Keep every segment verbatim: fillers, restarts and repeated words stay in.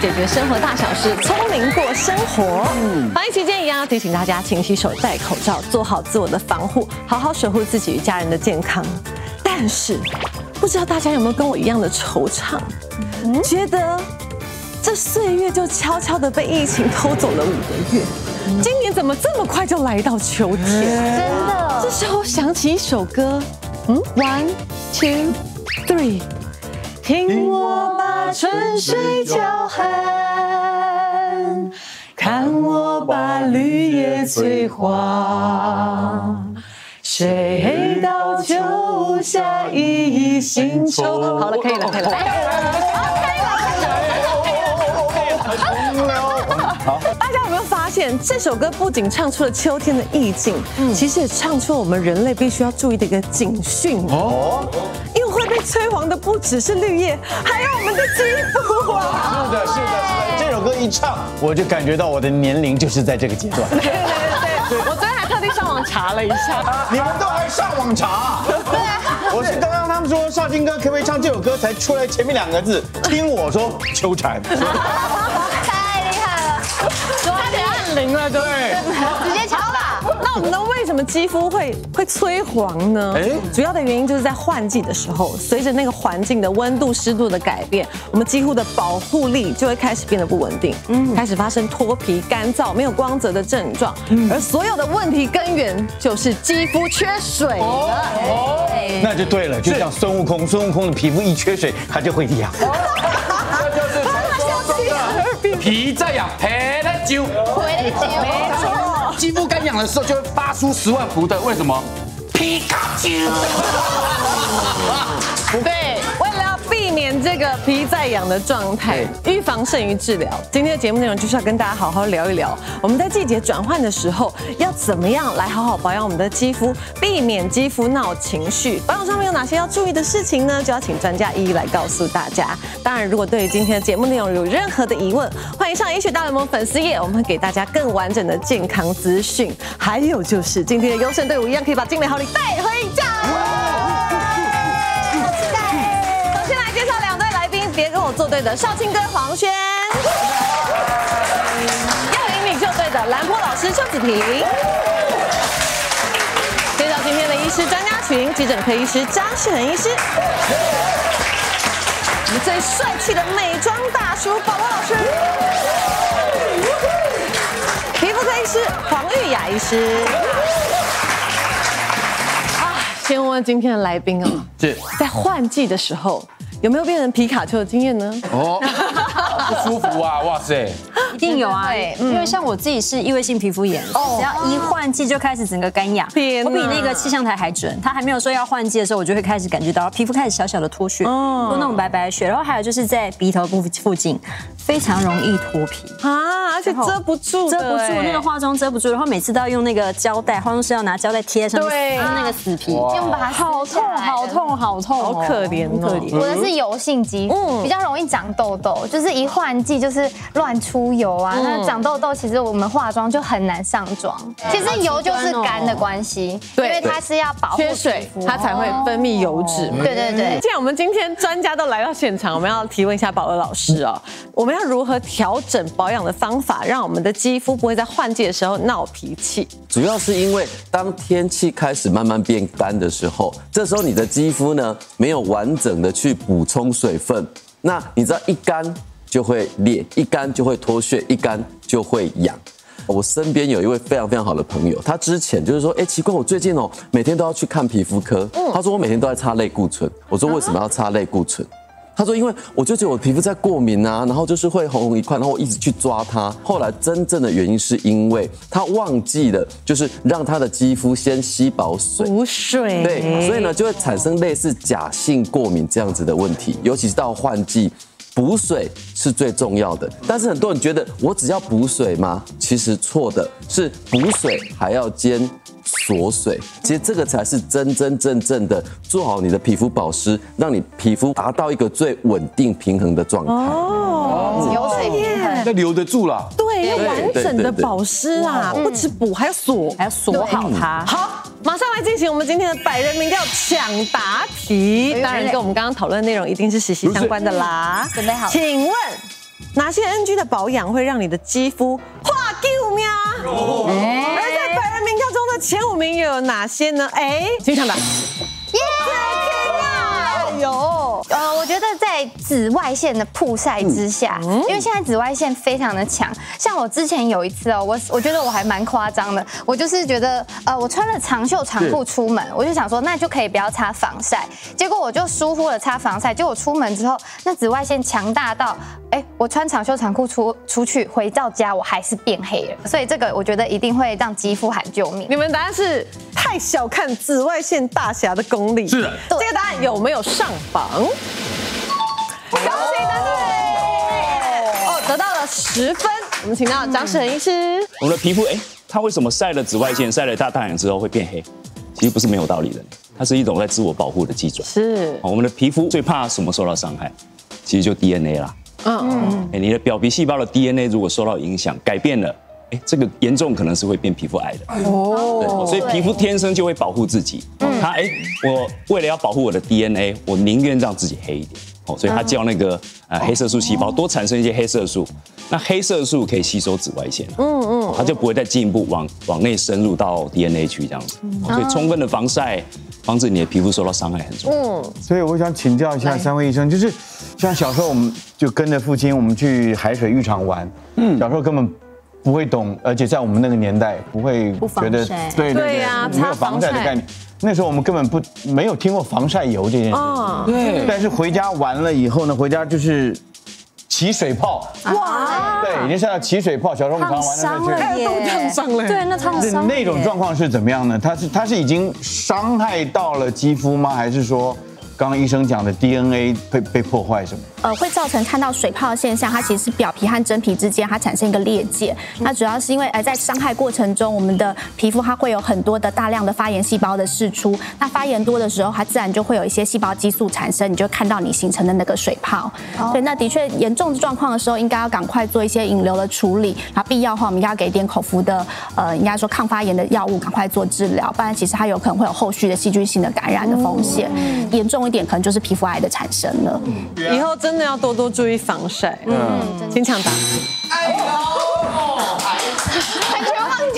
解决生活大小事，聪明过生活。嗯，防疫期间一样要提醒大家勤洗手、戴口罩，做好自我的防护，好好守护自己与家人的健康。但是，不知道大家有没有跟我一样的惆怅，嗯、觉得这岁月就悄悄地被疫情偷走了五个月。 今年怎么这么快就来到秋天？真的，这时候想起一首歌，嗯 ，One Two Three， 听我把春水叫喊，看我把绿叶催黄，谁到秋下一一新愁。好了，可以了，可以了，可以了，好。 发现这首歌不仅唱出了秋天的意境，嗯，其实也唱出了我们人类必须要注意的一个警讯哦。因为会被催黄的不只是绿叶，还有我们的肌肤啊。是的，是的，是的。这首歌一唱，我就感觉到我的年龄就是在这个阶段。对对对，我昨天还特地上网查了一下。你们都还上网查？对啊。我是刚刚他们说少卿哥可不可以唱这首歌，才出来前面两个字，听我说秋蝉。 太灵了，对，直接抢吧。那我们的为什么肌肤会会催黄呢？主要的原因就是在换季的时候，随着那个环境的温度、湿度的改变，我们肌肤的保护力就会开始变得不稳定，嗯，开始发生脱皮、干燥、没有光泽的症状。而所有的问题根源就是肌肤缺水了。那就对了，就像孙悟空，孙悟空的皮肤一缺水，他就会痒。 皮在痒，赔了酒，赔了酒，没错。肌肤干痒的时候就会发出十万伏特，为什么？皮卡丘。对，为了要避免这个皮在痒的状态，预防胜于治疗。今天的节目内容就是要跟大家好好聊一聊，我们在季节转换的时候要怎么样来好好保养我们的肌肤，避免肌肤闹情绪。保养上面有哪些要注意的事情呢？就要请专家一一来告诉大家。当然，如果对于今天的节目内容有任何的疑问，欢迎上医学大联盟粉丝页，我们会给大家更完整的健康资讯。还有就是今天的优胜队伍一样可以把精美好礼带回家。 做对的少卿哥黄轩，要赢你就对的兰波老师邱子平，介绍今天的医师专家群，急诊科医师张世恒医师，我们最帅气的美妆大叔宝宝老师，皮肤科医师黄玉雅医师。啊，先问问今天的来宾啊，是在换季的时候。 有没有变成皮卡丘的经验呢？哦，不舒服啊！哇塞，一定有啊！因为像我自己是异位性皮肤炎，只要一换季就开始整个干痒。我比那个气象台还准，他还没有说要换季的时候，我就会开始感觉到皮肤开始小小的脱屑，有那种白白的屑。然后还有就是在鼻头部附近，非常容易脱皮啊，而且遮不住，遮不住那个化妆遮不住，然后每次都要用那个胶带，化妆师要拿胶带贴上，对，那个死皮，用把它好痛，好痛，好痛，好可怜，可怜。 是油性肌肤，比较容易长痘痘，就是一换季就是乱出油啊。那长痘痘，其实我们化妆就很难上妆。其实油就是干的关系，因为它是要保护缺水，它才会分泌油脂。对对对。既然我们今天专家都来到现场，我们要提问一下宝儿老师哦，我们要如何调整保养的方法，让我们的肌肤不会在换季的时候闹脾气？主要是因为当天气开始慢慢变干的时候，这时候你的肌肤呢没有完整的去 补充水分，那你知道一干就会裂，一干就会脱屑，一干就会痒。我身边有一位非常非常好的朋友，他之前就是说，哎，奇怪，我最近哦，每天都要去看皮肤科。他说我每天都在擦类固醇。我说为什么要擦类固醇？他说因为我就觉得我的皮肤在过敏啊，然后就是会红红一块，然后我一直去抓它。后来真正的原因是因为他忘记了，就是让他的肌肤先吸饱水，补水，对，所以呢就会产生类似假性过敏这样子的问题，尤其是到换季。 补水是最重要的，但是很多人觉得我只要补水吗？其实错的是补水还要兼锁水，其实这个才是真真正正的做好你的皮肤保湿，让你皮肤达到一个最稳定平衡的状态。哦，流水平衡，那留得住啦。对，要完整的保湿啊，不止补，还要锁，还要锁好它。好。 马上来进行我们今天的百人民调抢答题，当然跟我们刚刚讨论的内容一定是息息相关的啦。准备好，请问哪些 N G 的保养会让你的肌肤化救命？而在百人民调中的前五名又有哪些呢？哎，请抢答。耶！天哪！有。呃，我觉得在紫外线的曝晒之下，因为现在紫外线非常的强。像我之前有一次哦，我我觉得我还蛮夸张的，我就是觉得呃，我穿了长袖长裤出门，我就想说那就可以不要擦防晒，结果我就疏忽了擦防晒，结果我出门之后，那紫外线强大到。 哎，我穿长袖长裤出出去，回到家我还是变黑了，所以这个我觉得一定会让肌肤喊救命。你们答案是太小看紫外线大侠的功力，是的。这个答案有没有上榜？恭喜答对！哦，得到了十分。我们请到张世恒医师。我们的皮肤，哎，它为什么晒了紫外线、晒了大太阳之后会变黑？其实不是没有道理的，它是一种在自我保护的机制。是。我们的皮肤最怕什么受到伤害？其实就 D N A 啦。 嗯，哎，你的表皮细胞的 D N A 如果受到影响、改变了，哎，这个严重可能是会变皮肤癌的哦。所以皮肤天生就会保护自己，它哎，我为了要保护我的 D N A， 我宁愿让自己黑一点哦。所以它叫那个呃黑色素细胞多产生一些黑色素，那黑色素可以吸收紫外线，嗯嗯，它就不会再进一步往往内深入到 D N A 去这样子。所以充分的防晒，防止你的皮肤受到伤害很重要。嗯，所以我想请教一下三位医生，就是。 像小时候我们就跟着父亲，我们去海水浴场玩。嗯，小时候根本不会懂，而且在我们那个年代不会觉得对对对呀，没有防晒的概念。那时候我们根本不没有听过防晒油这件事。哦，对。但是回家玩了以后呢，回家就是起水泡。哇！对，已经晒到起水泡。小时候我们常玩的那些，都烫伤了。对，那烫伤。那种状况是怎么样呢？它是它是已经伤害到了肌肤吗？还是说？ 刚刚医生讲的 D N A 被被破坏什么？呃，会造成看到水泡的现象，它其实是表皮和真皮之间它产生一个裂界。那主要是因为呃在伤害过程中，我们的皮肤它会有很多的大量的发炎细胞的释出。那发炎多的时候，它自然就会有一些细胞激素产生，你就看到你形成的那个水泡。哦、对，那的确严重状况的时候，应该要赶快做一些引流的处理。然后必要的话，我们应该要给一点口服的呃，应该说抗发炎的药物，赶快做治疗，不然其实它有可能会有后续的细菌性的感染的风险，嗯、严重。 一点可能就是皮肤癌的产生了，以后真的要多多注意防晒。嗯，请抢答。哎呦，哎呦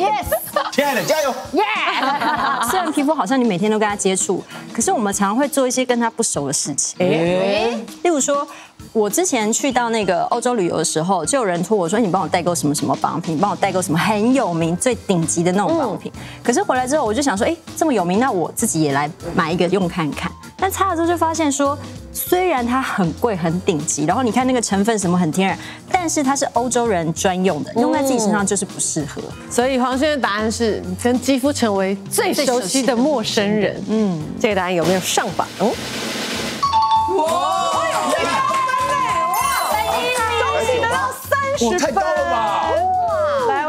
，yes， 亲爱的，加油 ，yeah。虽然皮肤好像你每天都跟它接触，可是我们常常会做一些跟它不熟的事情。哎，例如说，我之前去到那个欧洲旅游的时候，就有人托我说：“你帮我代购什么什么保养品，帮我代购什么很有名、最顶级的那种保养品。”可是回来之后，我就想说：“哎，这么有名，那我自己也来买一个用看看。” 但擦了之后就发现说，虽然它很贵很顶级，然后你看那个成分什么很天然，但是它是欧洲人专用的，用在自己身上就是不适合。嗯、所以黄轩的答案是跟肌肤成为最熟悉的陌生人。嗯，这个答案有没有上榜？哦，哇，有最高分嘞！哇，恭喜得到三十分，太高了吧！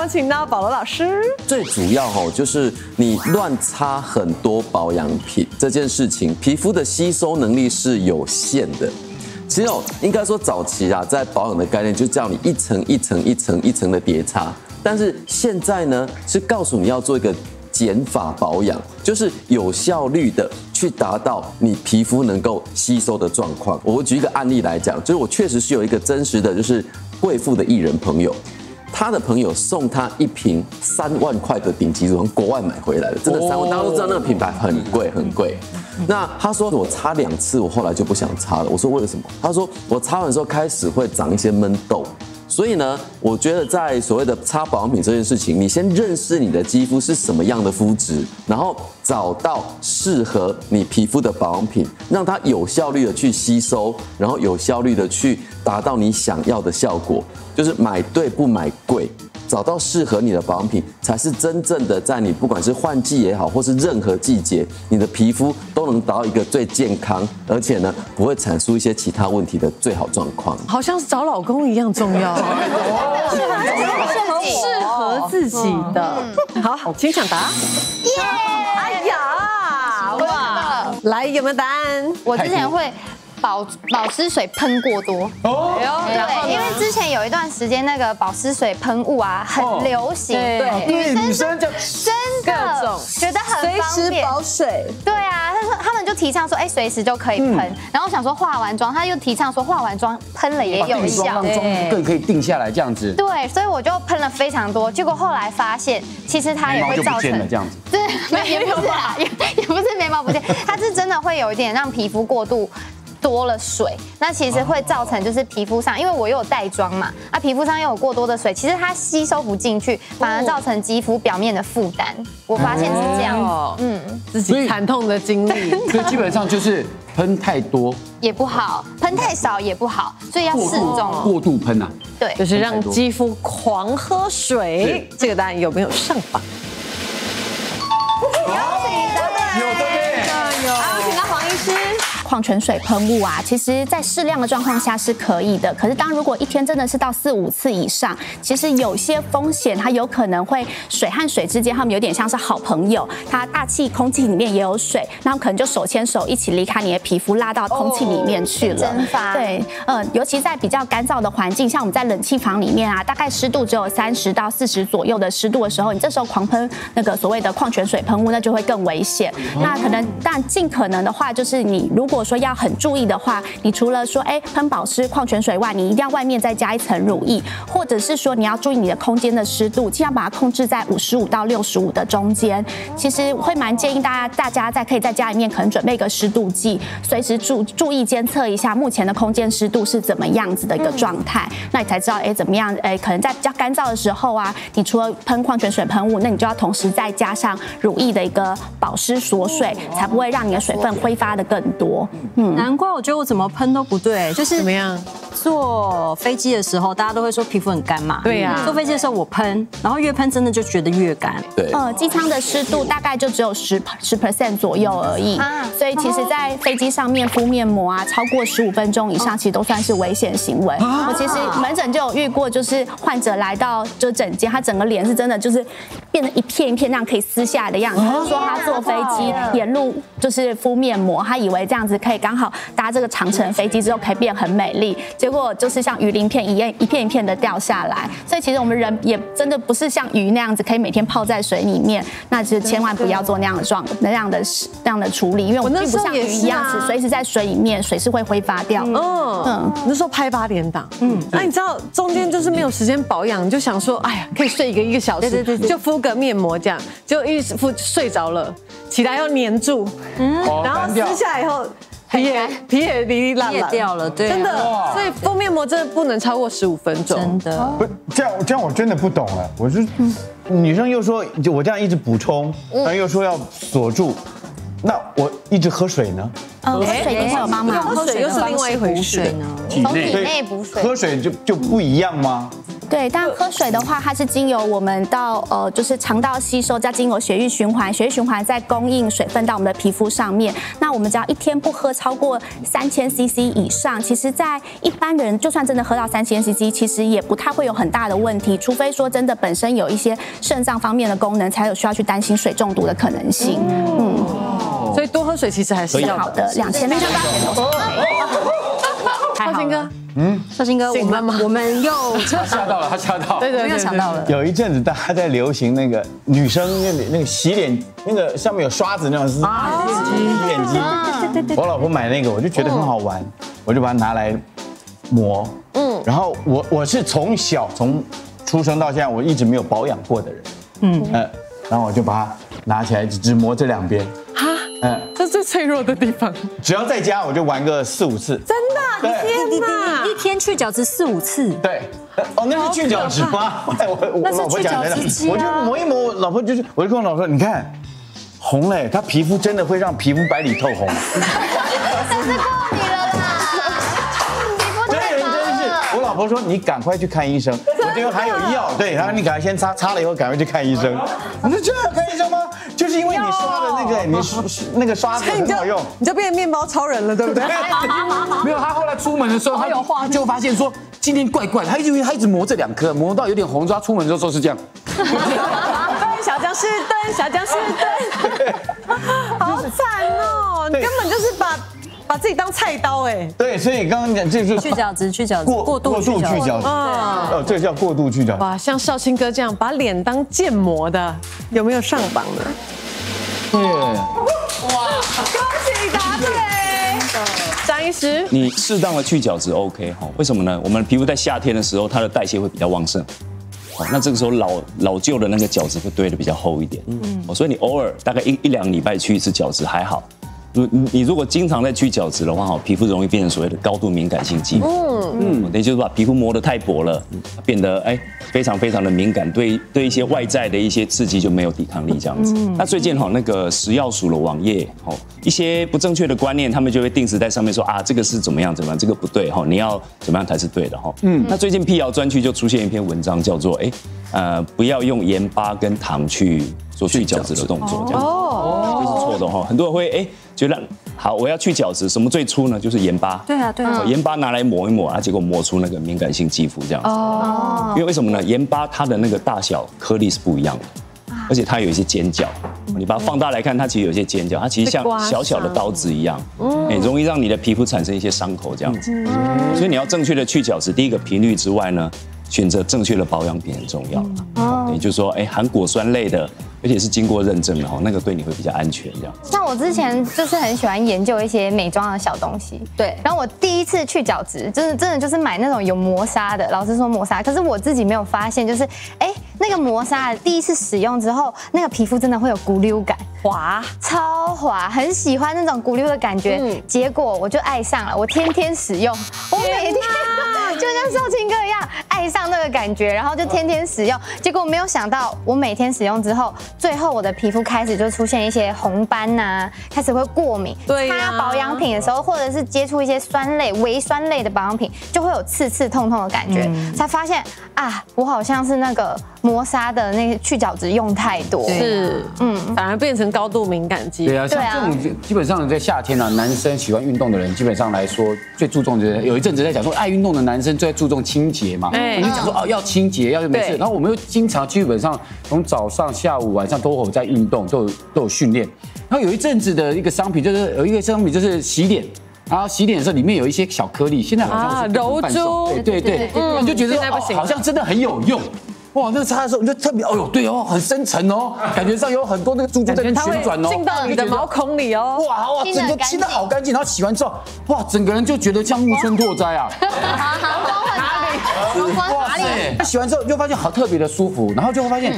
我请到保罗老师。最主要吼，就是你乱擦很多保养品这件事情，皮肤的吸收能力是有限的。其实哦，应该说早期啊，在保养的概念就叫你一层一层一层一层的叠擦，但是现在呢，是告诉你要做一个减法保养，就是有效率的去达到你皮肤能够吸收的状况。我举一个案例来讲，就是我确实是有一个真实的，就是贵妇的艺人朋友。 他的朋友送他一瓶三万块的顶级乳，从国外买回来的，真的三万。大家都知道那个品牌很贵很贵。那他说我擦两次，我后来就不想擦了。我说为了什么？他说我擦完之后开始会长一些闷痘。所以呢，我觉得在所谓的擦保养品这件事情，你先认识你的肌肤是什么样的肤质，然后找到适合你皮肤的保养品，让它有效率的去吸收，然后有效率的去达到你想要的效果。 就是买对不买贵，找到适合你的保养品，才是真正的在你不管是换季也好，或是任何季节，你的皮肤都能达到一个最健康，而且呢不会产出一些其他问题的最好状况。好像是找老公一样重要，适合自己的。好，请抢答。耶！哎呀，哇！来，有没有答案？我之前会。保保湿水喷过多哦，对，因为之前有一段时间那个保湿水喷雾啊很流行，对，女生就真的觉得很方便，随时保水，对啊，但是他们就提倡说，哎，随时就可以喷。然后想说化完妆，他又提倡说化完妆喷了也有效，让妆更可以定下来这样子。对，所以我就喷了非常多，结果后来发现，其实它也会造成这样子，对，没也不是啊，也也不是眉毛不见，它是真的会有一点让皮肤过度。 多了水，那其实会造成就是皮肤上，因为我又有带妆嘛，啊，皮肤上又有过多的水，其实它吸收不进去，反而造成肌肤表面的负担。我发现是这样，哦、嗯，自己惨痛的经历，所以基本上就是喷太多也不好，喷太少也不好，所以要适中。过度喷啊，对，就是让肌肤狂喝水。这个答案有没有上榜？有的，有的。 矿泉水喷雾啊，其实在适量的状况下是可以的。可是，当如果一天真的是到四五次以上，其实有些风险，它有可能会水和水之间，它们有点像是好朋友，它大气、空气里面也有水，那可能就手牵手一起离开你的皮肤，拉到空气里面去了。蒸发。对，嗯，尤其在比较干燥的环境，像我们在冷气房里面啊，大概湿度只有三十到四十左右的湿度的时候，你这时候狂喷那个所谓的矿泉水喷雾，那就会更危险。那可能，但尽可能的话，就是你如果 如果说要很注意的话，你除了说哎喷保湿矿泉水外，你一定要外面再加一层乳液，或者是说你要注意你的空间的湿度，尽量把它控制在五十五到六十五的中间。其实会蛮建议大家，大家在可以在家里面可能准备一个湿度计，随时注注意监测一下目前的空间湿度是怎么样子的一个状态，嗯、那你才知道哎怎么样哎可能在比较干燥的时候啊，你除了喷矿泉水喷雾，那你就要同时再加上乳液的一个保湿锁水，才不会让你的水分挥发的更多。 嗯，难怪我觉得我怎么喷都不对，就是怎么样？坐飞机的时候，大家都会说皮肤很干嘛。对呀。坐飞机的时候我喷，然后越喷真的就觉得越干。对。呃，机舱的湿度大概就只有十十 percent 左右而已。啊。所以其实，在飞机上面敷面膜啊，超过十五分钟以上，其实都算是危险行为。我其实门诊就有遇过，就是患者来到就诊间，他整个脸是真的就是变成一片一片那样可以撕下来的样子。他说他坐飞机沿路就是敷面膜，他以为这样子。 可以刚好搭这个长程飞机之后，可以变很美丽。结果就是像鱼鳞片一样，一片一片的掉下来。所以其实我们人也真的不是像鱼那样子，可以每天泡在水里面。那就千万不要做那样的状、那样的、那样的处理，因为我们并不像鱼一样子，随时在水里面，水是会挥发掉。嗯嗯，那时候拍八点档，嗯，那你知道中间就是没有时间保养，就想说，哎呀，可以睡一个一个小时，对对对，就敷个面膜这样，结果一敷睡着了，起来又粘住，嗯，然后撕下来以后。 皮也皮也离烂掉了，对，真的，所以敷面膜真的不能超过十五分钟，真的。不，这样这样我真的不懂了，我是女生又说就我这样一直补充，然后又说要锁住，那我一直喝水呢？喝水也有妈妈，喝水又是另外一回事呢，从体内补水，喝水就就不一样吗？ 对，但喝水的话，它是经由我们到呃，就是肠道吸收，再经由血液循环，血液循环再供应水分到我们的皮肤上面。那我们只要一天不喝超过三千 C C 以上，其实，在一般人就算真的喝到三千 C C， 其实也不太会有很大的问题，除非说真的本身有一些肾脏方面的功能，才有需要去担心水中毒的可能性。嗯，所以多喝水其实还是好的，两千六百。 绍兴哥，嗯，绍兴哥，我们我们又他吓到了，他吓到，对对，又想到了。有一阵子大家在流行那个女生那那个洗脸那个上面有刷子那种是啊，洗脸机，对对对。我老婆买那个，我就觉得很好玩，我就把它拿来磨，嗯。然后我我是从小从出生到现在，我一直没有保养过的人，嗯呃，然后我就把它拿起来只磨这两边。 嗯，这是最脆弱的地方。只要在家，我就玩个四五次。真的，天哪！一天去角质四五次。对，哦，那是去角质吗？我我老婆讲真的，我就磨一磨，老婆就是，我就跟我老婆说，你看，红嘞，她皮肤真的会让皮肤白里透红。真是够你了啦！皮肤太白了。我老婆说，你赶快去看医生，我这个还有药，对，然后你赶快先擦，擦了以后赶快去看医生。我说这要看医生吗？ 就是因为你刷的那个，你刷那个刷子很好用，你就变面包超人了，对不对？没有，他后来出门的时候，他就发现说今天怪怪，他一直他一直磨这两颗，磨到有点红，抓出门之后都是这样。蹲小僵尸，蹲小僵尸，蹲，好惨哦！你根本就是把。把自己当菜刀哎。对，所以刚刚讲就是去角质、去角质、过度去角质啊，哦，这叫过度去角质。哇，像少卿哥这样把脸当建模的，有没有上榜呢？对，哇，恭喜答对。 张医师，你适当的去角质 OK 哈？为什么呢？我们皮肤在夏天的时候，它的代谢会比较旺盛，好，那这个时候老老旧的那个角质会堆得比较厚一点，嗯，所以你偶尔大概一一两礼拜去一次角质还好。如你如果经常在去角质的话，哈，皮肤容易变成所谓的高度敏感性肌肤，嗯嗯，也就是把皮肤磨得太薄了，变得哎非常非常的敏感，对对一些外在的一些刺激就没有抵抗力这样子。那最近哈那个食药署的网页哈。 一些不正确的观念，他们就会定时在上面说啊，这个是怎么样怎么样，这个不对哈，你要怎么样才是对的哈。嗯，那最近辟谣专区就出现一篇文章，叫做哎，呃，不要用盐巴跟糖去做去角质的动作，这样哦，这是错的哈。很多人会哎觉得好，我要去角质，什么最初呢？就是盐巴。对啊对啊，盐巴拿来抹一抹啊，结果抹出那个敏感性肌肤这样子。哦，因为为什么呢？盐巴它的那个大小颗粒是不一样的。 而且它有一些尖角，你把它放大来看，它其实有一些尖角，它其实像小小的刀子一样，哎，容易让你的皮肤产生一些伤口这样子。所以你要正确的去角质，第一个频率之外呢，选择正确的保养品很重要了。也就是说，哎，含果酸类的，而且是经过认证的哈，那个对你会比较安全这样。像我之前就是很喜欢研究一些美妆的小东西，对。然后我第一次去角质，就是真的就是买那种有磨砂的，老师说磨砂，可是我自己没有发现，就是哎。 那个磨砂第一次使用之后，那个皮肤真的会有咕溜感，滑，超滑，很喜欢那种咕溜的感觉。嗯、结果我就爱上了，我天天使用，我每天都就像少卿哥一样爱上那个感觉，然后就天天使用。结果没有想到，我每天使用之后，最后我的皮肤开始就出现一些红斑呐、啊，开始会过敏。对、啊、擦保养品的时候，或者是接触一些酸类、微酸类的保养品，就会有刺刺痛痛的感觉。嗯、才发现啊，我好像是那个。 磨砂的那个去角质用太多，是，嗯，反而变成高度敏感肌。对啊，像这种基本上在夏天啊，男生喜欢运动的人，基本上来说最注重的，有一阵子在讲说，爱运动的男生最注重清洁嘛，你就讲说哦要清洁，要没事。然后我们又经常基本上从早上、下午、晚上都有在运动，都有都有训练。然后有一阵子的一个商品就是有一个商品就是洗脸。 然后洗脸的时候，里面有一些小颗粒，现在好像是柔珠，对对对，你就觉得好像真的很有用，哇！那个擦的时候你就特别，哦呦，对哦，很深沉哦，感觉上有很多那个珠珠在旋转哦，进到你的毛孔里哦，哇哇，整个清得好干净，然后洗完之后，哇，整个人就觉得像木村拓哉啊，哪里？哇塞！那洗完之后就发现好特别的舒服，然后就会发现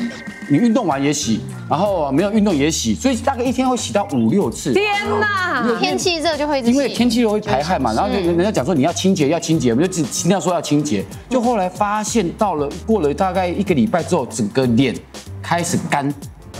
你运动完也洗。 然后没有运动也洗，所以大概一天会洗到五六次。天哪！天气热就会因为天气热会排汗嘛，然后人家讲说你要清洁要清洁，我们就只听到说要清洁，就后来发现到了过了大概一个礼拜之后，整个脸开始干，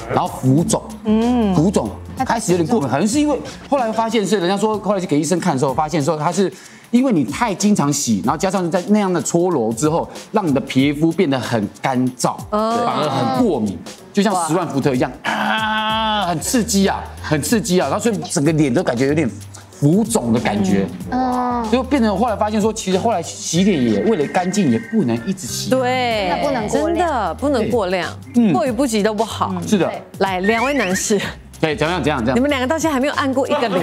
然后浮肿，嗯，浮肿开始有点过敏，可能是因为后来发现是人家说后来去给医生看的时候，发现说他是。 因为你太经常洗，然后加上在那样的搓揉之后，让你的皮肤变得很干燥，反而很过敏，就像十万伏特一样啊，很刺激啊，很刺激啊，然后所以整个脸都感觉有点浮肿的感觉，嗯，就变成后来发现说，其实后来洗脸也为了干净也不能一直洗，对，真的不能真的不能过量，嗯，过于不及都不好，是的。来，两位男士，对，怎样怎样怎样，你们两个到现在还没有按过一个零。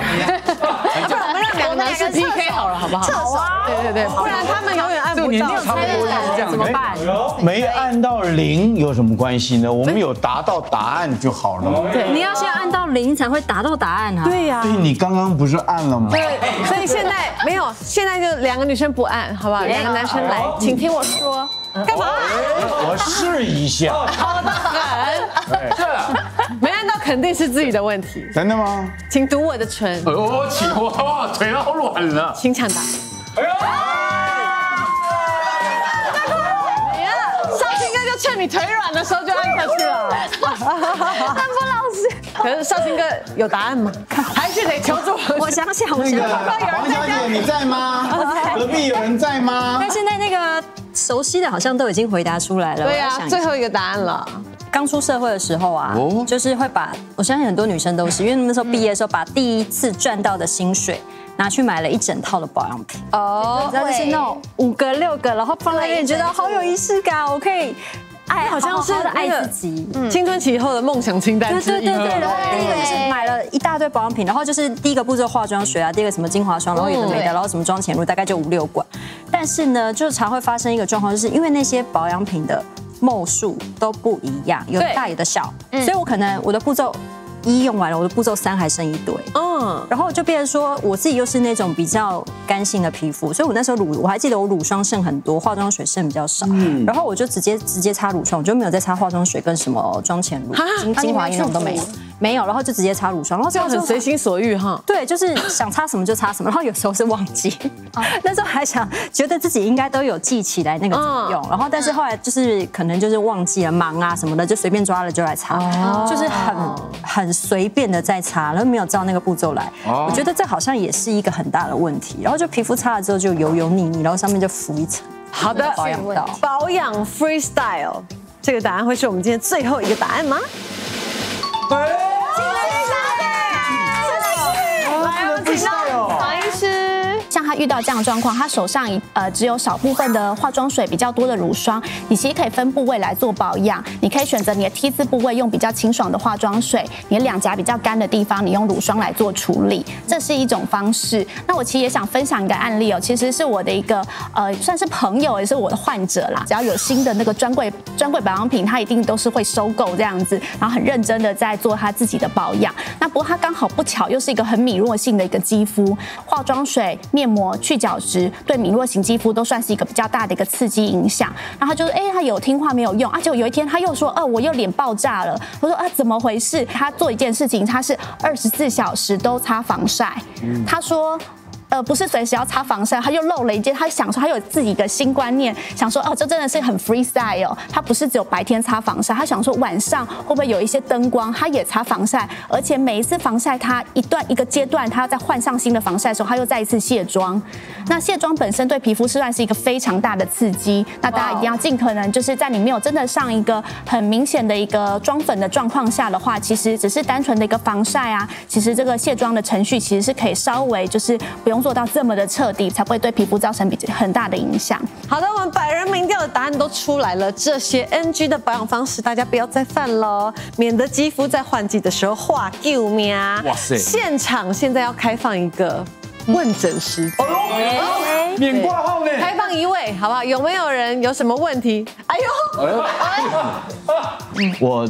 我们两个 P K 好了，好不好？好啊，对对对，不然他们永远按不到，没有猜到，怎么办？没按到零有什么关系呢？我们有达到答案就好了。对，你要先按到零才会达到答案啊。对呀，所以你刚刚不是按了吗？对，所以现在没有，现在就两个女生不按，好不好？两个男生来，请听我说，干嘛？我试一下。好的，对，没按到肯定是自己的问题。真的吗？请读我的唇。哦，请我。 哇，腿好软了，请抢答。哎呀，哎呀，少卿哥就趁你腿软的时候就按下去了。丹波老师，可是少卿哥有答案吗？还是得求助。我想想，我想想。王小姐，你在吗？隔壁有人在吗？但现在那个熟悉的好像都已经回答出来了。对啊，最后一个答案了。 刚出社会的时候啊，就是会把我相信很多女生都是，因为那时候毕业的时候，把第一次赚到的薪水拿去买了一整套的保养品哦，然后就是那种五个六个，然后放在那里觉得好有仪式感，我可以爱，好像是爱自己。青春期以后的梦想清单之一。对对对，然后第一个就是买了一大堆保养品，然后就是第一个步骤化妆水啊，第二个什么精华霜，然后有的没的，然后什么妆前乳，大概就五六罐。但是呢，就常会发生一个状况，就是因为那些保养品的目数都不一样，有的大有的小，所以我可能我的步骤。 一用完了，我的步骤三还剩一堆，嗯，然后就变成说我自己又是那种比较干性的皮肤，所以我那时候乳，我还记得我乳霜剩很多，化妆水剩比较少，嗯，然后我就直接直接擦乳霜，我就没有再擦化妆水跟什么妆前乳、精精华液那种都没有，没有，然后就直接擦乳霜，然后这样很随心所欲哈，对，就是想擦什么就擦什么，然后有时候是忘记，那时候还想觉得自己应该都有记起来那个怎么用，然后但是后来就是可能就是忘记了忙啊什么的，就随便抓了就来擦，就是很很。 随便的在擦，然后没有照那个步骤来，我觉得这好像也是一个很大的问题。然后就皮肤擦了之后就油油腻腻，然后上面就浮一层。好的，保养到保养 freestyle， 这个答案会是我们今天最后一个答案吗？对，来，我们请到黄医师。 像他遇到这样的状况，他手上呃只有少部分的化妆水，比较多的乳霜，你其实可以分部位来做保养。你可以选择你的 T 字部位用比较清爽的化妆水，你的两颊比较干的地方，你用乳霜来做处理，这是一种方式。那我其实也想分享一个案例哦，其实是我的一个呃算是朋友，也是我的患者啦。只要有新的那个专柜专柜保养品，他一定都是会收购这样子，然后很认真的在做他自己的保养。那不过他刚好不巧又是一个很敏弱性的一个肌肤，化妆水。 面膜、去角质对敏弱型肌肤都算是一个比较大的一个刺激影响。然后就是，哎，他有听话没有用，啊，结果有一天他又说，哦，我又脸爆炸了。我说，啊，怎么回事？他做一件事情，他是二十四小时都擦防晒。他说。 呃，不是随时要擦防晒，他又漏了一件。他想说，他有自己的新观念，想说哦，这真的是很 freestyle 哦。他不是只有白天擦防晒，他想说晚上会不会有一些灯光，他也擦防晒。而且每一次防晒，他一段一个阶段，他要再换上新的防晒的时候，他又再一次卸妆。那卸妆本身对皮肤是算是一个非常大的刺激。那大家一定要尽可能就是在你没有真的上一个很明显的一个妆粉的状况下的话，其实只是单纯的一个防晒啊，其实这个卸妆的程序其实是可以稍微就是不用。 做到这么的彻底，才不会对皮肤造成比较很大的影响。好的，我们百人民调的答案都出来了，这些 N G 的保养方式大家不要再犯喽，免得肌肤在换季的时候化救命啊！哇塞！现场现在要开放一个问诊时间，免挂号呢，开放一位，好不好？有没有人有什么问题？哎呦，我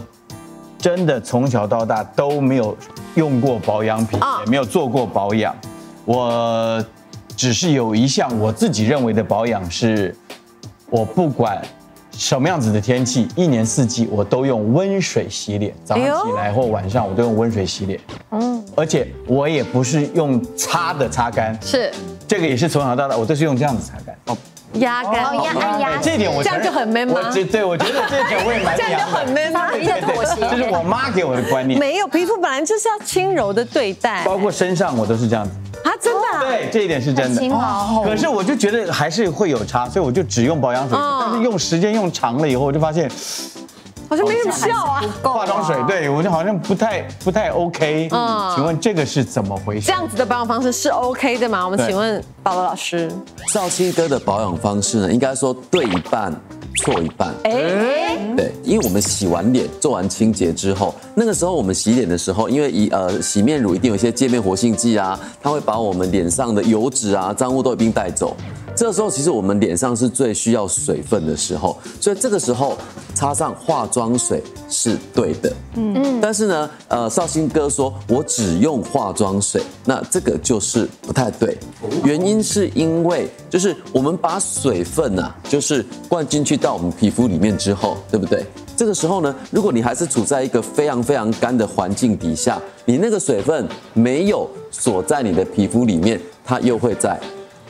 真的从小到大都没有用过保养品，也没有做过保养。 我只是有一项我自己认为的保养是，我不管什么样子的天气，一年四季我都用温水洗脸，早上起来或晚上我都用温水洗脸。嗯，而且我也不是用擦的擦干，是这个也是从小到大我都是用这样子擦干。哦，压干，按压，这点我这样就很 man 吗？我对，我觉得这点我也蛮这样就很 man 吗？一个妥协，这是我妈给我的观念。没有，皮肤本来就是要轻柔的对待，包括身上我都是这样子。 啊，真的、啊？对，这一点是真的。可是我就觉得还是会有差，所以我就只用保养水。嗯、但是用时间用长了以后，我就发现好像没有效啊。化妆水，对我就好像不太不太 OK。嗯，请问这个是怎么回事？这样子的保养方式是 OK 的吗？我们请问保罗老师，少卿哥的保养方式呢，应该说对一半。 错一半，哎，对，因为我们洗完脸、做完清洁之后，那个时候我们洗脸的时候，因为一呃洗面乳一定有一些界面活性剂啊，它会把我们脸上的油脂啊、脏物都一并带走。这时候其实我们脸上是最需要水分的时候，所以这个时候擦上化妆水是对的。嗯，但是呢，呃，少卿哥说我只用化妆水，那这个就是不太对，原因是因为就是我们把水分啊，就是灌进去到。 到我们皮肤里面之后，对不对？这个时候呢，如果你还是处在一个非常非常干的环境底下，你那个水分没有锁在你的皮肤里面，它又会再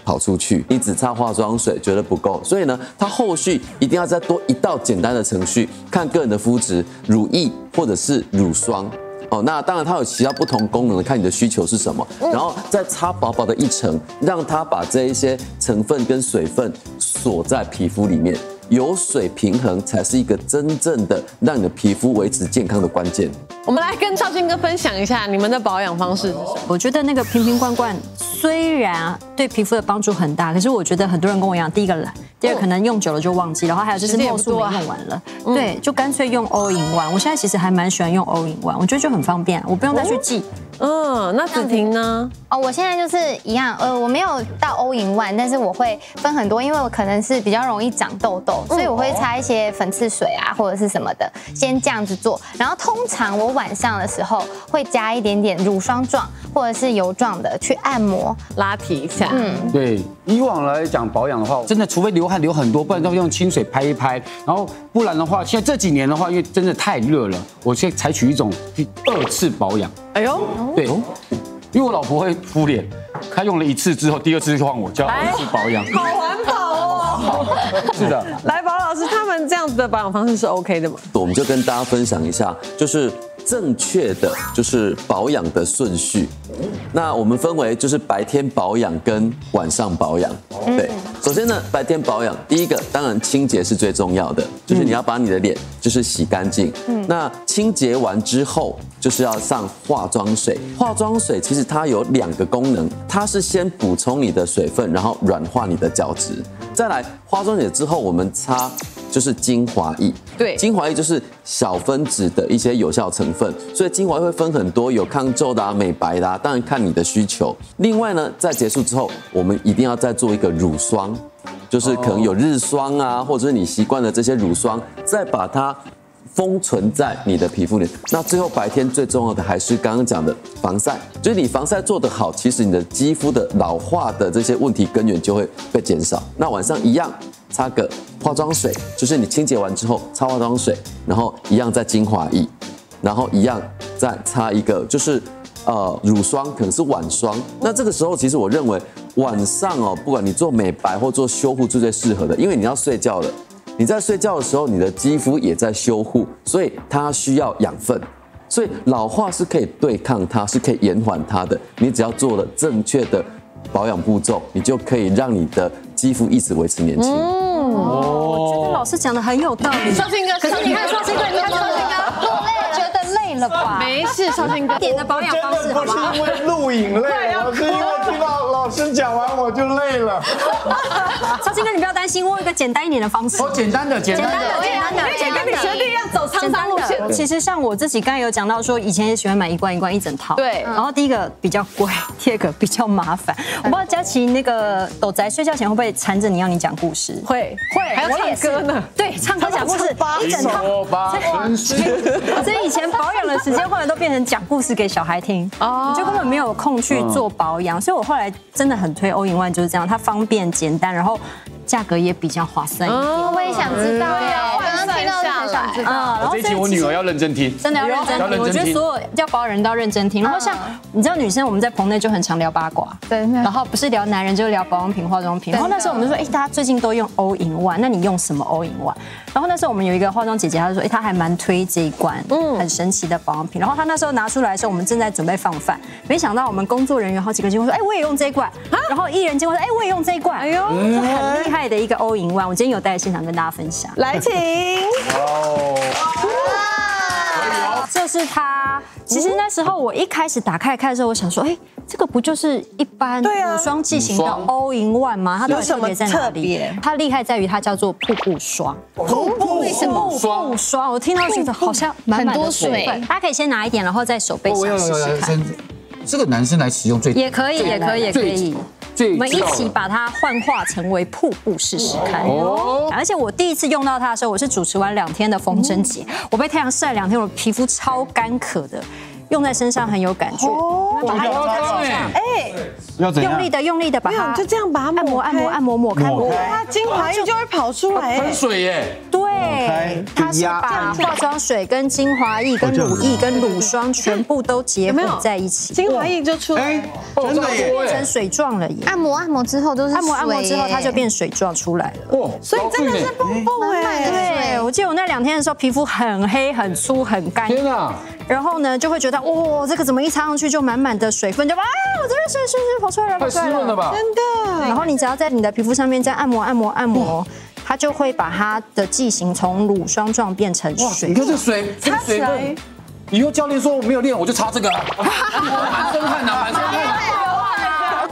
跑出去。你只擦化妆水觉得不够，所以呢，它后续一定要再多一道简单的程序，看个人的肤质，乳液或者是乳霜。 哦，那当然它有其他不同功能，看你的需求是什么，然后再擦薄薄的一层，让它把这一些成分跟水分锁在皮肤里面，有水平衡才是一个真正的让你的皮肤维持健康的关键。我们来跟少卿哥分享一下你们的保养方式。我觉得那个瓶瓶罐罐虽然对皮肤的帮助很大，可是我觉得很多人跟我一样，第一个懒，第二可能用久了就忘记，然后还有就是墨数用完了，对，就干脆用 all in one。我现在其实还蛮喜欢用 all in one， 我觉得就很方便，我不用再去记。嗯，那子婷呢？哦，我现在就是一样，呃，我没有到 all in one， 但是我会分很多，因为我可能是比较容易长痘痘，所以我会擦一些粉刺水啊或者是什么的，先这样子做。然后通常我晚上的时候会加一点点乳霜状或者是油状的去按摩拉提一下。嗯，对，以往来讲保养的话，真的除非流。 汗流很多，不然都用清水拍一拍，然后不然的话，现在这几年的话，因为真的太热了，我现在采取一种第二次保养。哎呦，对，因为我老婆会敷脸，她用了一次之后，第二次就换我，叫二次保养。好环保哦。是的，来，宝老师，他们这样子的保养方式是 OK 的吗？我们就跟大家分享一下，就是正确的就是保养的顺序。那我们分为就是白天保养跟晚上保养，对。 首先呢，白天保养，第一个当然清洁是最重要的，就是你要把你的脸就是洗干净。嗯，那清洁完之后，就是要上化妆水。化妆水其实它有两个功能，它是先补充你的水分，然后软化你的角质。再来化妆水之后，我们擦就是精华液。对，精华液就是小分子的一些有效成分，所以精华液会分很多，有抗皱的啊、美白的啊，当然看你的需求。另外呢，在结束之后，我们一定要再做一个乳霜。 就是可能有日霜啊，或者是你习惯的这些乳霜，再把它封存在你的皮肤里。那最后白天最重要的还是刚刚讲的防晒，就是你防晒做得好，其实你的肌肤的老化的这些问题根源就会被减少。那晚上一样擦个化妆水，就是你清洁完之后擦化妆水，然后一样再精华液，然后一样再擦一个就是。 呃，乳霜可能是晚霜，那这个时候其实我认为晚上哦，不管你做美白或做修护是最适合的，因为你要睡觉了，你在睡觉的时候，你的肌肤也在修护，所以它需要养分，所以老化是可以对抗它，是可以延缓它的。你只要做了正确的保养步骤，你就可以让你的肌肤一直维持年轻。嗯，我觉得老师讲的很有道理。少俊哥，可是你看少俊哥，你看少俊哥落泪。 累了吧？没事，少俊哥。一点的保养方式，不是因为录影累，我是因为听到老师讲完我就累了。少俊哥，你不要担心，我有一个简单一点的方式。哦，简单的，简单的，简单的，而且跟你学弟一样走沧桑路线。其实像我自己刚才有讲到说，以前也喜欢买一罐一罐一整套。对。然后第一个比较贵，第二个比较麻烦。我不知道佳琪那个斗宅睡觉前会不会缠着你要你讲故事？会会，还要唱歌呢。对，唱歌讲故事，一整套。所以以前。 保养的时间后来都变成讲故事给小孩听，你就根本没有空去做保养，所以我后来真的很推all in one就是这样，它方便简单，然后价格也比较划算一点。我也想知道呀，刚刚听到很想知道。嗯，这一集我女儿要认真听，真的要认真听。我觉得所有要保养人都要认真听。然后像你知道女生我们在棚内就很常聊八卦，对，然后不是聊男人就聊保养品、化妆品。然后那时候我们说，哎，大家最近都用all in one，那你用什么all in one？ 然后那时候我们有一个化妆姐姐，她就说，哎，她还蛮推这一罐，嗯，很神奇的保养品。然后她那时候拿出来的时候，我们正在准备放饭，没想到我们工作人员好几个经过说，哎，我也用这一罐，然后艺人经过说，哎，我也用这一罐，哎呦，很厉害的一个all in one。我今天有带来现场跟大家分享，来，请。这是它。其实那时候我一开始打开看的时候，我想说，哎，这个不就是一般乳霜剂型的all in one吗？它有什么特别？它厉害在于它叫做瀑布霜。 为什么霜？霜，我听到觉得好像满满的水分。大家可以先拿一点，然后在手背上试试看。这个男生来使用最也可以，也可以，也可以。我们一起把它幻化成为瀑布试试看。哦。而且我第一次用到它的时候，我是主持完两天的风筝节，我被太阳晒两天，我皮肤超干渴的，用在身上很有感觉。哦。把它用在身上，哎，要怎样？用力的，用力的把它，就这样把它按摩、按摩、按摩、抹开、抹开，它精华液就会跑出来。喷水耶。对。 对，它是把化妆水、跟精华液、跟乳液、跟乳霜全部都结合在一起，精华液就出来，真的变成水状了耶。按摩按摩之后都是按摩按摩之后它就变水状出来了，所以真的是蹦蹦哎！对，我记得我那两天的时候皮肤很黑、很粗、很干，天啊！然后呢就会觉得哇，这个怎么一擦上去就满满的水分，就啊，我这边水水水跑出来了，太湿润了吧？真的。然后你只要在你的皮肤上面这样按摩按摩按摩。 它就会把它的剂型从乳霜状变成水。你看这水，这水分。以后教练说我没有练，我就擦这个。满身汗啊，满身汗。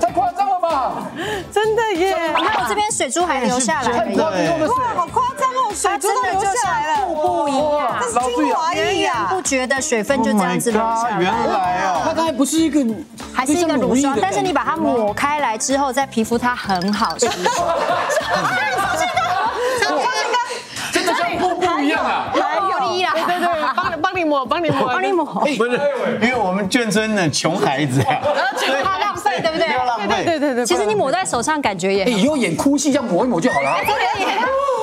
太夸张了吧？真的耶！还有这边水珠还流下来，哇，好夸张哦！水珠都流下来了，瀑布一样，这是精华液呀！不觉得水分就这样子流下来。原来哦，它它还不是一个，还是一个乳霜，但是你把它抹开来之后，在皮肤它很好吸收。 一样啊，有力啦！对对，帮帮你抹，帮你抹，帮你抹。不是，因为我们眷村的穷孩子啊，怕浪费，对不对？不要浪费，对对对。其实你抹在手上感觉也……以后演哭戏这样抹一抹就好了。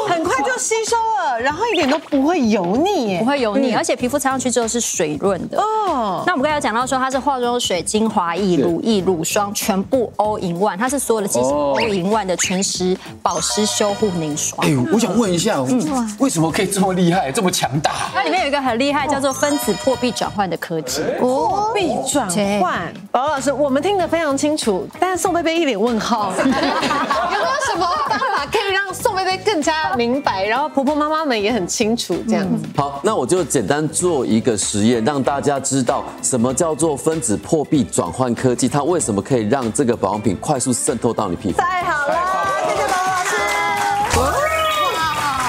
很快就吸收了，然后一点都不会油腻耶，不会油腻，而且皮肤擦上去之后是水润的。哦。那我们刚才讲到说它是化妆水、精华液、乳液、乳霜全部 all in one， 它是所有的肌肤 all in one 的全时保湿修护凝霜。哎，我想问一下，为什么可以这么厉害，这么强大？它里面有一个很厉害，叫做分子破壁转换的科技。破壁转换，宝老师，我们听得非常清楚，但是宋蓓蓓一脸问号。有没有什么方法可以让宋蓓蓓更加？ 明白，然后婆婆妈妈们也很清楚这样子。好，那我就简单做一个实验，让大家知道什么叫做分子破壁转换科技，它为什么可以让这个保养品快速渗透到你皮肤。太好了，谢谢宝老师。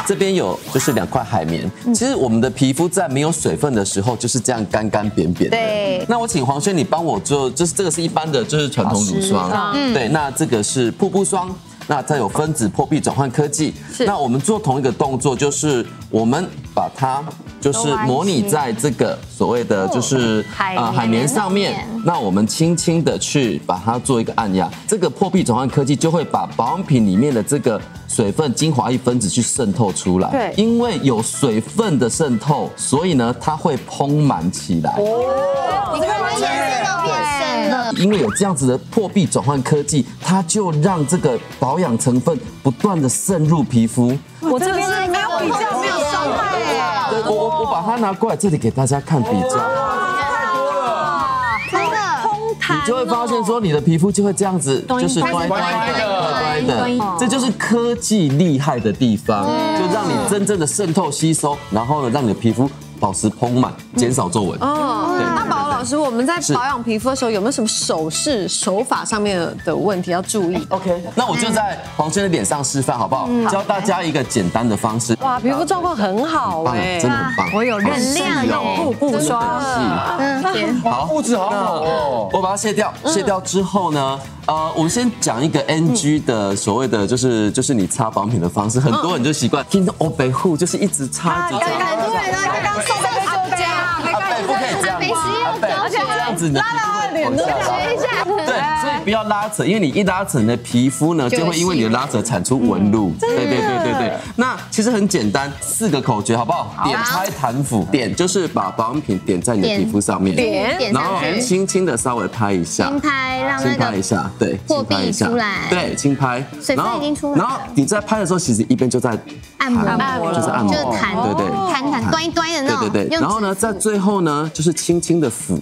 这边有就是两块海绵，其实我们的皮肤在没有水分的时候就是这样干干扁扁的。对。那我请黄轩你帮我做，就是这个是一般的，就是传统乳霜。嗯。对，那这个是瀑布霜。 那再有分子破壁转换科技，那我们做同一个动作，就是我们把它就是模拟在这个所谓的就是啊海绵上面，那我们轻轻的去把它做一个按压，这个破壁转换科技就会把保养品里面的这个水分精华液分子去渗透出来。对，因为有水分的渗透，所以呢它会膨满起来。哦，你看完全都变深了。因为有这样子的破壁转换科技，它就让这个保 保养成分不断的渗入皮肤，我这边没有比较，没有伤害哎。对，我我我把它拿过来，这里给大家看比较，太多了，真的，通弹，你就会发现说你的皮肤就会这样子，就是乖乖的，乖乖的，这就是科技厉害的地方，就让你真正的渗透吸收，然后呢，让你的皮肤保持嘭满，减少皱纹。哦，那宝老师，我们在保养皮肤的时候有没有什么手势、手法上面的问题要注意 ？OK， 那我就在黄轩的脸上示范好不好？教大家一个简单的方式。哇，皮肤状况很好哎，真的很棒。我有认亮有瀑布霜，好，肤质好好哦。我把它卸掉，卸掉之后呢，呃，我们先讲一个 N G 的所谓的就是就是你擦保养品的方式，很多人就习惯听到欧北护就是一直擦。 拉拉脸，学一下。对，所以不要拉扯，因为你一拉扯，你的皮肤呢就会因为你的拉扯产出纹路。对对对对对。那其实很简单，四个口诀好不好？点拍弹抚，点就是把保养品点在你的皮肤上面，点，然后轻轻的稍微拍一下，轻拍，让那个拍一下，对，破壁出来，对，轻拍，水分已经出来。然后你在拍的时候，其实一边就在按摩，就是按摩，就是弹，对对，弹弹，端一端的那种。对对对。然后呢，在最后呢，就是轻轻的抚。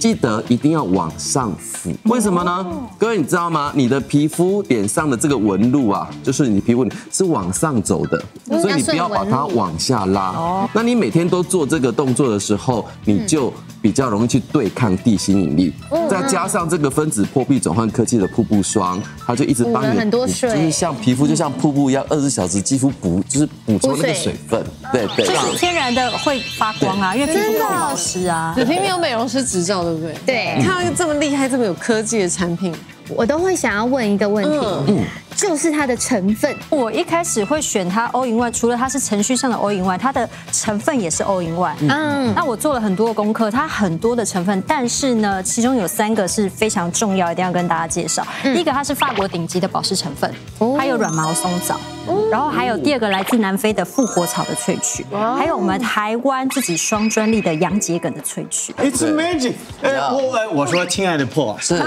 记得一定要往上抚，为什么呢？各位你知道吗？你的皮肤脸上的这个纹路啊，就是你皮肤是往上走的，所以你不要把它往下拉。那你每天都做这个动作的时候，你就比较容易去对抗地心引力。再加上这个分子破壁转换科技的瀑布霜，它就一直帮你，就是像皮肤就像瀑布一样，二十小时肌肤补就是补充那个水分。对对，就是天然的会发光啊，因为皮肤够保湿啊。你偏偏有美容师执照。 对不对？对，你看到一个这么厉害、这么有科技的产品，我都会想要问一个问题，嗯，就是它的成分。我一开始会选它 all in one， 除了它是程序上的 all in one， 它的成分也是 all in one。嗯，那我做了很多的功课，它很多的成分，但是呢，其中有三个是非常重要，一定要跟大家介绍。第一个，它是法国顶级的保湿成分，还有软毛松藻。 然后还有第二个来自南非的复活草的萃取，还有我们台湾自己双专利的洋桔梗的萃取。It's magic！ 我我说亲爱的 Paul， 是，对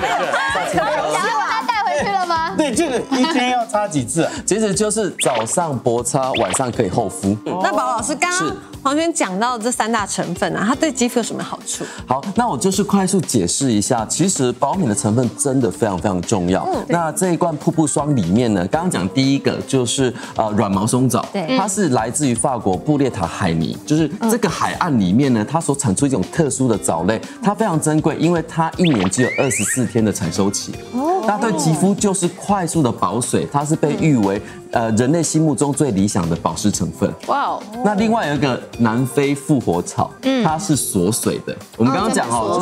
不对？他带回去了吗？对，这个一天要擦几次？其实就是早上薄擦，晚上可以厚敷。那宝老师刚刚黄轩讲到这三大成分啊，它对肌肤有什么好处？好，那我就是快速解释一下，其实保养品的成分真的非常非常重要。那这一罐瀑布霜里面呢，刚刚讲。 第一个就是呃软毛松藻，它是来自于法国布列塔海泥，就是这个海岸里面呢，它所产出一种特殊的藻类，它非常珍贵，因为它一年只有二十四天的采收期。哦，那对肌肤就是快速的保水，它是被誉为呃人类心目中最理想的保湿成分。哇哦！那另外有一个南非复活草，嗯，它是锁水的。我们刚刚讲哦，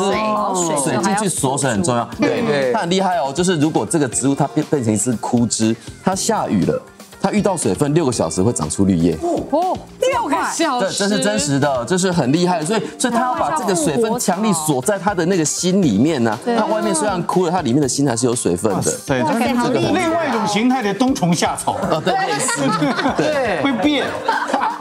就是水进去锁水很重要。对对，它很厉害哦。就是如果这个植物它变变成一只枯枝，它下雨了。 它遇到水分六个小时会长出绿叶哦，六个小时，这这是真实的，这是很厉害的，所以所以它要把这个水分强力锁在它的那个心里面呢、啊。它外面虽然枯了，它里面的心还是有水分的。对，它是另外一种形态的冬虫夏草啊，对，类似，对，会变。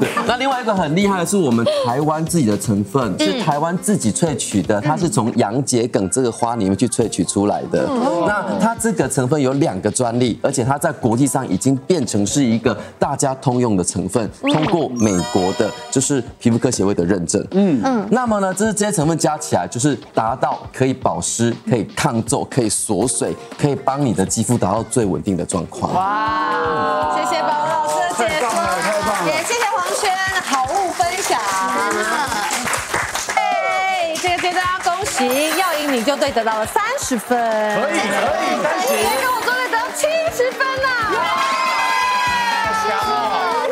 对，那另外一个很厉害的是我们台湾自己的成分，是台湾自己萃取的，它是从洋桔梗这个花里面去萃取出来的。那它这个成分有两个专利，而且它在国际上已经变成。 是一个大家通用的成分，通过美国的就是皮肤科协会的认证。嗯嗯，那么呢，这是这些成分加起来，就是达到可以保湿、可以抗皱、可以锁水、可以帮你的肌肤达到最稳定的状况。哇，谢谢包老师的解说，也谢谢黄轩好物分享。哎，这个阶段要恭喜耀莹，你就对得到了三十分，可以可以，三十，跟我做对得到七十分啦。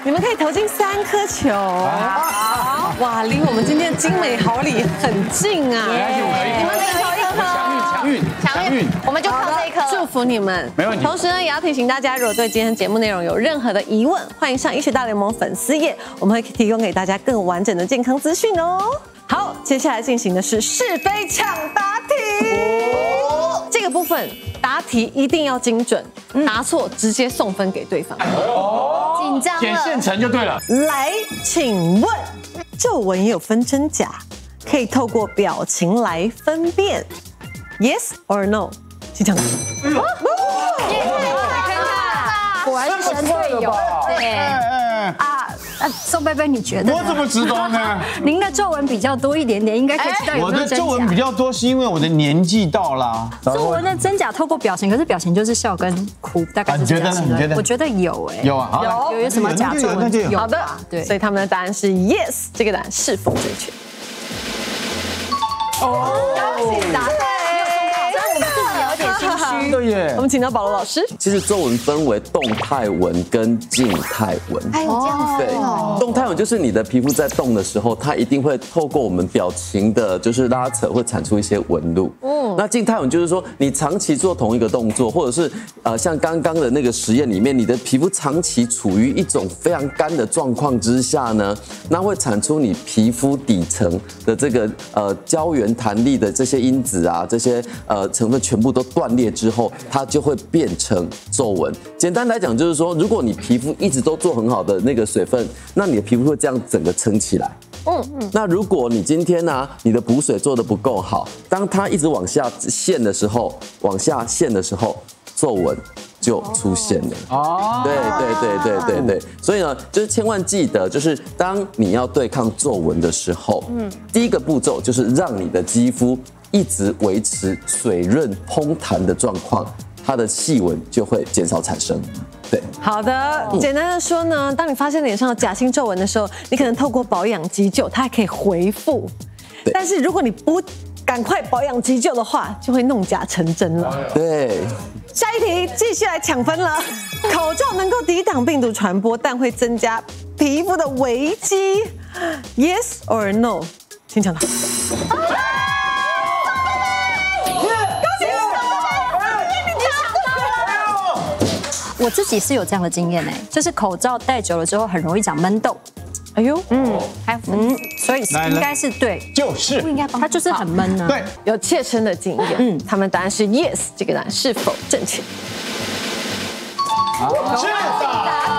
你们可以投进三颗球，哇，离我们今天的精美好礼很近啊！你们可以投一颗，强运强运强运，我们就靠这一颗，祝福你们，没问题。同时呢，也要提醒大家，如果对今天节目内容有任何的疑问，欢迎上医学大联盟粉丝页，我们会提供给大家更完整的健康资讯哦。好，接下来进行的是是非抢答题，这个部分答题一定要精准，答错直接送分给对方。 捡现成就对了。来，请问皱纹也有分真假，可以透过表情来分辨 ，yes or no？ 请讲。也太快了，果然神队友。对，啊啊，宋贝贝，你觉得？我怎么知道呢？您的皱纹比较多一点点，应该可以知道有没有真假。我的皱纹比较多，是因为我的年纪到了。皱纹的真假透过表情，可是表情就是笑跟哭，大概是这样。你觉得？我觉得有哎，有啊，有有什么假皱纹？有的，对，所以他们的答案是 yes， 这个答案是否正确？哦，恭喜答对。 对耶，我们请到保罗老师。其实皱纹分为动态纹跟静态纹。还有这样子。对，动态纹就是你的皮肤在动的时候，它一定会透过我们表情的，就是拉扯，会产出一些纹路。嗯，那静态纹就是说，你长期做同一个动作，或者是呃，像刚刚的那个实验里面，你的皮肤长期处于一种非常干的状况之下呢，那会产出你皮肤底层的这个呃胶原弹力的这些因子啊，这些呃成分全部都断裂。 之后，它就会变成皱纹。简单来讲，就是说，如果你皮肤一直都做很好的那个水分，那你的皮肤会这样整个撑起来。嗯嗯。那如果你今天呢、啊，你的补水做得不够好，当它一直往下陷的时候，往下陷的时候，皱纹。 就出现了哦，对对对对对对，所以呢，就是千万记得，就是当你要对抗皱纹的时候，嗯，第一个步骤就是让你的肌肤一直维持水润蓬弹的状况，它的细纹就会减少产生。对，好的，简单的说呢，当你发现脸上有假性皱纹的时候，你可能透过保养急救，它还可以恢复，但是如果你不 赶快保养急救的话，就会弄假成真了。对，下一题继续来抢分了。口罩能够抵挡病毒传播，但会增加皮肤的危机。Yes or no？ 请抢答。我自己是有这样的经验哎，就是口罩戴久了之后，很容易长闷痘。 哎呦，嗯，还有，嗯，所以应该是对，就是不应该帮他，就是很闷呢。对，有切身的经验，嗯，他们答案是 yes， 这个答案是否正确？是的。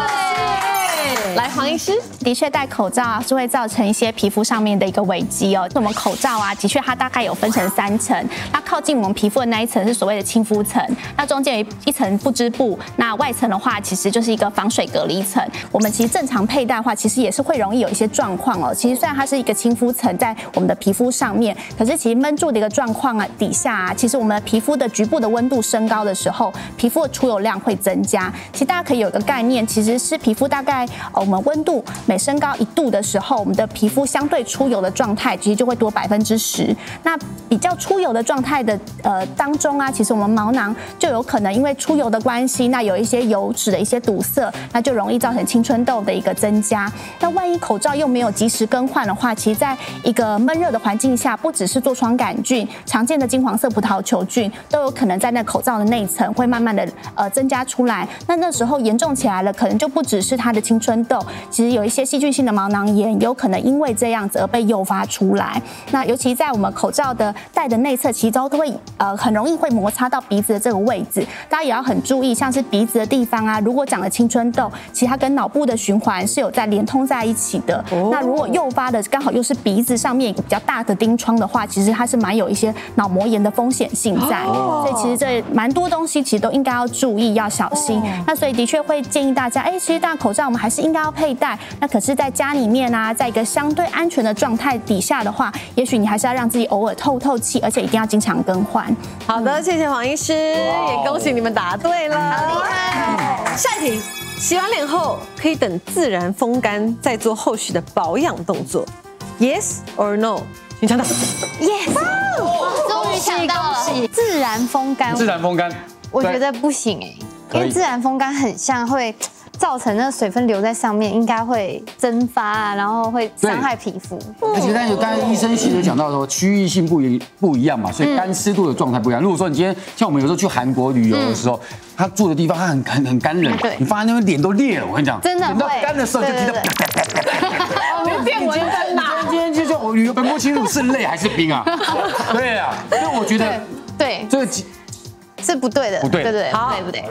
来，黄医师，的确戴口罩啊是会造成一些皮肤上面的一个危机哦。我们口罩啊，的确它大概有分成三层，那靠近我们皮肤的那一层是所谓的亲肤层，那中间有一层不织布，那外层的话其实就是一个防水隔离层。我们其实正常佩戴的话，其实也是会容易有一些状况哦。其实虽然它是一个亲肤层在我们的皮肤上面，可是其实闷住的一个状况啊底下啊，其实我们的皮肤的局部的温度升高的时候，皮肤的出油量会增加。其实大家可以有一个概念，其实是皮肤大概哦。们温度每升高一度的时候，我们的皮肤相对出油的状态其实就会多百分之十。那比较出油的状态的呃当中啊，其实我们毛囊就有可能因为出油的关系，那有一些油脂的一些堵塞，那就容易造成青春痘的一个增加。那万一口罩又没有及时更换的话，其实在一个闷热的环境下，不只是痤疮杆菌、常见的金黄色葡萄球菌，都有可能在那口罩的内层会慢慢的呃增加出来。那那时候严重起来了，可能就不只是它的青春痘，其实有一些细菌性的毛囊炎有可能因为这样子而被诱发出来。那尤其在我们口罩的戴的内侧，其实都会呃很容易会摩擦到鼻子的这个位置，大家也要很注意，像是鼻子的地方啊，如果长了青春痘，其实它跟脑部的循环是有在连通在一起的。Oh. 那如果诱发的刚好又是鼻子上面一个比较大的钉疮的话，其实它是蛮有一些脑膜炎的风险性在。Oh. 所以其实这蛮多东西其实都应该要注意，要小心。Oh. 那所以的确会建议大家，哎、欸，其实戴口罩我们还是应该要佩戴。那可是，在家里面啊，在一个相对安全的状态底下的话，也许你还是要让自己偶尔透透气，而且一定要经常更换。好的，谢谢黄医师， wow. 也恭喜你们答对了，好厉害！下一题，洗完脸后可以等自然风干再做后续的保养动作 ，Yes or No？ 你想到 ？Yes， 终于想到了，自然风干。自然风干，我觉得不行哎，因为自然风干很像会。造成那水分留在上面，应该会蒸发啊，然后会伤害皮肤。而且，但是刚才医生其实讲到说，区域性不一不一样嘛，所以干湿度的状态不一样。如果说你今天像我们有时候去韩国旅游的时候，他住的地方他很很很干冷，你放在那边脸都裂了。我跟你讲，真的，等到干的时候就听到，就变纹身啦。今天就说我旅游本末清楚是泪还是冰啊？对啊，因为我觉得对这个。是不对的，不对，对对，好，对不对？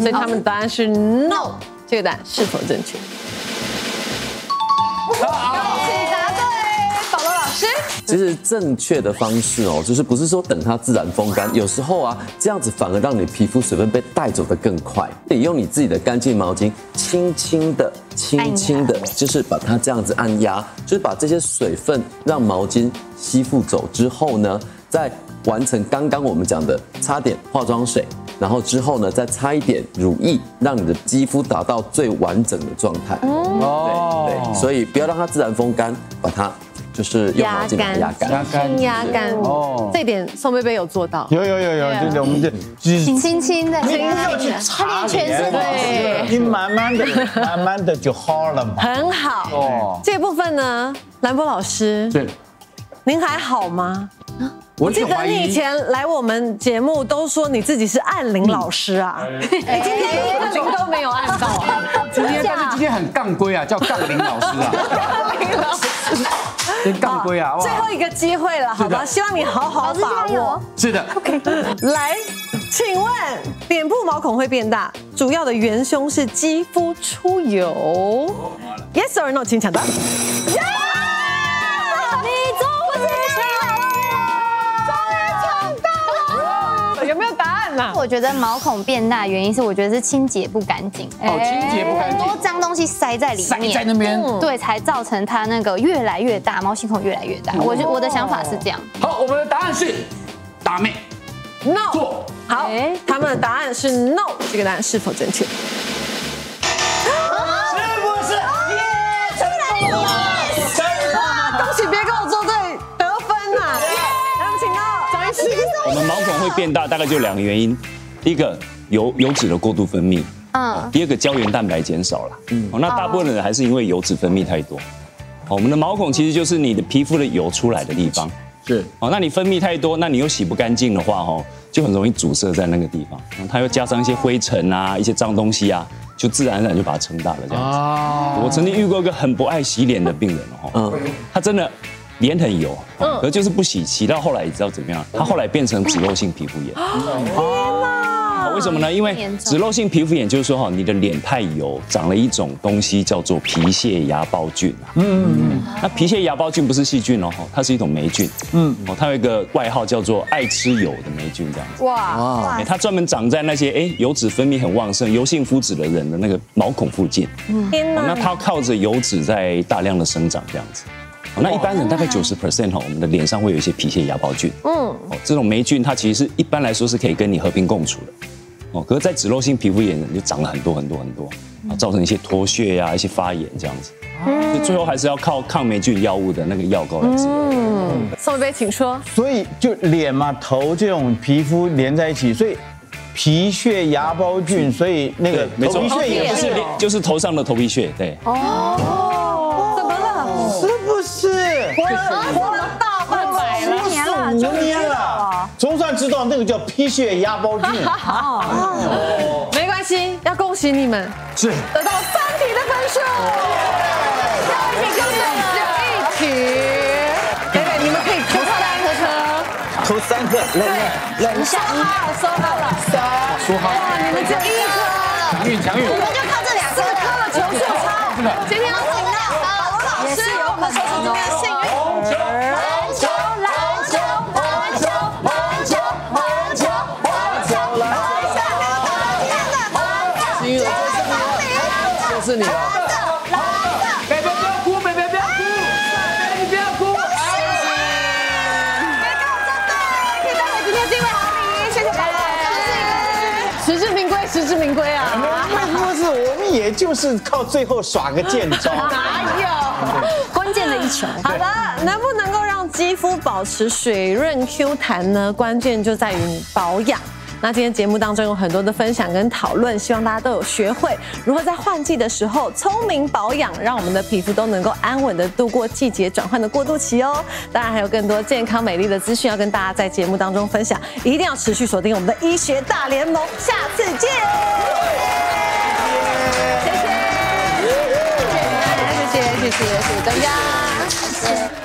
所以他们答案是 no， 这个答案是否正确？恭喜答对，保罗老师。其实正确的方式哦，就是不是说等它自然风干，有时候啊，这样子反而让你皮肤水分被带走的更快。你用你自己的干净毛巾，轻轻的、轻轻的，就是把它这样子按压，就是把这些水分让毛巾吸附走之后呢，再。完成刚刚我们讲的擦点化妆水，然后之后呢再擦一点乳液，让你的肌肤达到最完整的状态。哦，对对，所以不要让它自然风干，把它就是用毛巾把它压干，压干，压干。哦，这点宋蓓蓓有做到，有有有有，就是我们的轻轻的，你不要去擦脸，对，你慢慢的、慢慢的就好了嘛。很好。哦，这部分呢，兰博老师，对，您还好吗？我记得你以前来我们节目都说你自己是按铃老师啊，你今天一个铃都没有按到啊！今天但是今天很杠龟啊，叫杠铃老师啊，杠铃老师，杠龟啊！最后一个机会了，好吧？希望你好好把握。是的 ，OK。来，请问脸部毛孔会变大，主要的元凶是肌肤出油。Yes or no？ 请抢答。有没有答案呢、啊？我觉得毛孔变大原因是，我觉得是清洁不干净。哦，清洁不干净，很多脏东西塞在里面，塞在那边，嗯、对，才造成它那个越来越大，毛细孔越来越大。哦、我觉我的想法是这样。好，我们的答案是打妹 ，no。错。好，欸、他们的答案是 no， 这个答案是否正确？啊、是不是？耶，成功了！恭喜，别跟我作对，得分呐、啊！来，我们请到。我们毛孔会变大，大概就两个原因，第一个油油脂的过度分泌，嗯，第二个胶原蛋白减少了，嗯，那大部分人还是因为油脂分泌太多，我们的毛孔其实就是你的皮肤的油出来的地方，是，哦，那你分泌太多，那你又洗不干净的话，哦，就很容易阻塞在那个地方，它又加上一些灰尘啊，一些脏东西啊。就自然而然就把它撑大了这样子。我曾经遇过一个很不爱洗脸的病人哦，他真的脸很油，可就是不洗，洗到后来你知道怎么样？他后来变成脂漏性皮肤炎。天哪！为什么呢？因为脂漏性皮肤炎就是说哈，你的脸太油，长了一种东西叫做皮屑芽孢菌。嗯，那皮屑芽孢菌不是细菌哦，它是一种霉菌。嗯，哦，它有一个外号叫做爱吃油的霉菌这样子。哇，它专门长在那些哎油脂分泌很旺盛、油性肤质的人的那个毛孔附近。天哪！那它靠着油脂在大量的生长这样子。那一般人大概九十 percent 哈，我们的脸上会有一些皮屑芽孢菌。嗯，哦，这种霉菌它其实是一般来说是可以跟你和平共处的。哦，可是，在脂漏性皮肤炎你就长了很多很多很多。啊，造成一些脱屑呀、啊、一些发炎这样子。嗯、最后还是要靠抗霉菌药物的那个药膏来治疗。嗯，宋飞，请说。所以就脸嘛、头这种皮肤连在一起，所以。 皮屑、芽孢菌，所以那个头皮屑也是，就是头上的头皮屑，对。哦，怎么了？是不是？我活了大半百年了，九十年了，总算知道那个叫皮屑、芽孢菌。哦，没关系，要恭喜你们，是得到三题的分数，下一题就是一题。北北，你们可以投三个车。 投三个，冷冷冷下一，收到了，三，说好，哇，你们只有一个，越强越好，我们就靠这两个科了球速超，今天碰到老老师，我们手中的幸运儿，篮球，篮球，篮球，篮球，篮球，篮球，篮球，蓝的，蓝的，就是你了。 实至名归啊！不是，我们也就是靠最后耍个贱招，哪有关键的一球？好的，能不能够让肌肤保持水润 Q 弹呢？关键就在于你保养。那今天节目当中有很多的分享跟讨论，希望大家都有学会如何在换季的时候聪明保养，让我们的皮肤都能够安稳的度过季节转换的过渡期哦。当然还有更多健康美丽的资讯要跟大家在节目当中分享，一定要持续锁定我们的医学大联盟，下次见。 谢谢，谢谢专家。